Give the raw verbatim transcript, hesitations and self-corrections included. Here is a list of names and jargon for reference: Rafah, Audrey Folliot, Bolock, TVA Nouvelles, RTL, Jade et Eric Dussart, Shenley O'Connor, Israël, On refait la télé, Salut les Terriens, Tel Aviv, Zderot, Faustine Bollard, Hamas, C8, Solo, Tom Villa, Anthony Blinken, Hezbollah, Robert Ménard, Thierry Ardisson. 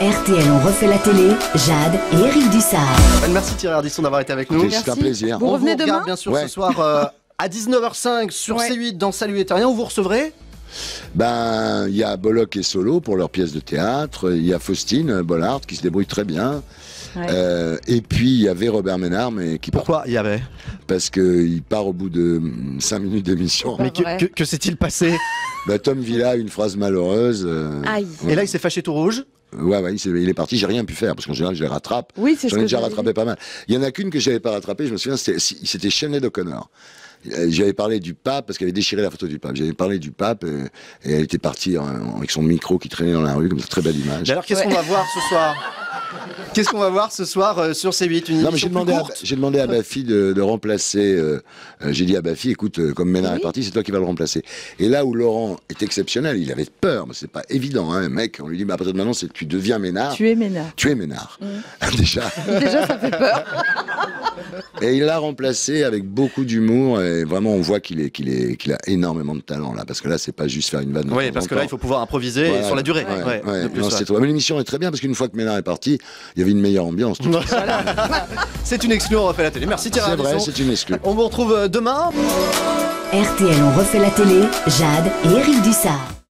R T L, on refait la télé, Jade et Eric Dussart. Merci Thierry Ardisson d'avoir été avec nous. C'est un plaisir. Vous revenez demain, bien sûr, ouais. Ce soir euh, à dix-neuf heures cinq sur ouais. C huit dans Salut les Terriens, où vous recevrez. Ben, il y a Bolock et Solo pour leur pièce de théâtre, il y a Faustine Bollard qui se débrouille très bien, ouais. euh, et puis il y avait Robert Ménard, mais qui part. Pourquoi il y avait? Parce qu'il part au bout de cinq minutes d'émission. Mais que, que, que s'est-il passé? Ben, Tom Villa, une phrase malheureuse. Euh, Aïe. Ouais. Et là, il s'est fâché tout rouge. Ouais, ouais, il est parti, j'ai rien pu faire, parce qu'en général, je les rattrape. Oui, c'est ça. J'en ai déjà rattrapé pas mal. Il y en a qu'une que j'avais pas rattrapée, je me souviens, c'était Shenley O'Connor. J'avais parlé du pape, parce qu'elle avait déchiré la photo du pape. J'avais parlé du pape, et, et elle était partie avec son micro qui traînait dans la rue, comme ça, très belle image. Et alors, qu'est-ce ouais. qu'on va voir ce soir? Qu'est-ce qu'on va voir ce soir euh, sur C huit? Une non, mais j'ai demandé, demandé à ma fille de, de remplacer. Euh, euh, j'ai dit à ma fille, écoute, euh, comme Ménard oui. est parti, c'est toi qui vas le remplacer. Et là où Laurent est exceptionnel, il avait peur, mais c'est pas évident, hein, mec. On lui dit, bah, à partir de maintenant, c'est tu deviens Ménard. Tu es Ménard. Tu es Ménard. Mmh. Déjà. Déjà, ça fait peur. Et il l'a remplacé avec beaucoup d'humour. Et vraiment, on voit qu'il est, qu'il est, qu'il a énormément de talent là, parce que là, c'est pas juste faire une vanne. Oui, parce que là, il faut pouvoir improviser voilà. et sur la durée. Ouais, ouais, ouais, ouais. Plus, non, ouais. Trop... Mais l'émission est très bien parce qu'une fois que Ménard est parti, il y avait une meilleure ambiance. C'est une exclu, on refait la télé. Merci Thierry. C'est vrai, c'est une exclu. On vous retrouve demain. R T L, on refait la télé. Jade et Eric Dussart.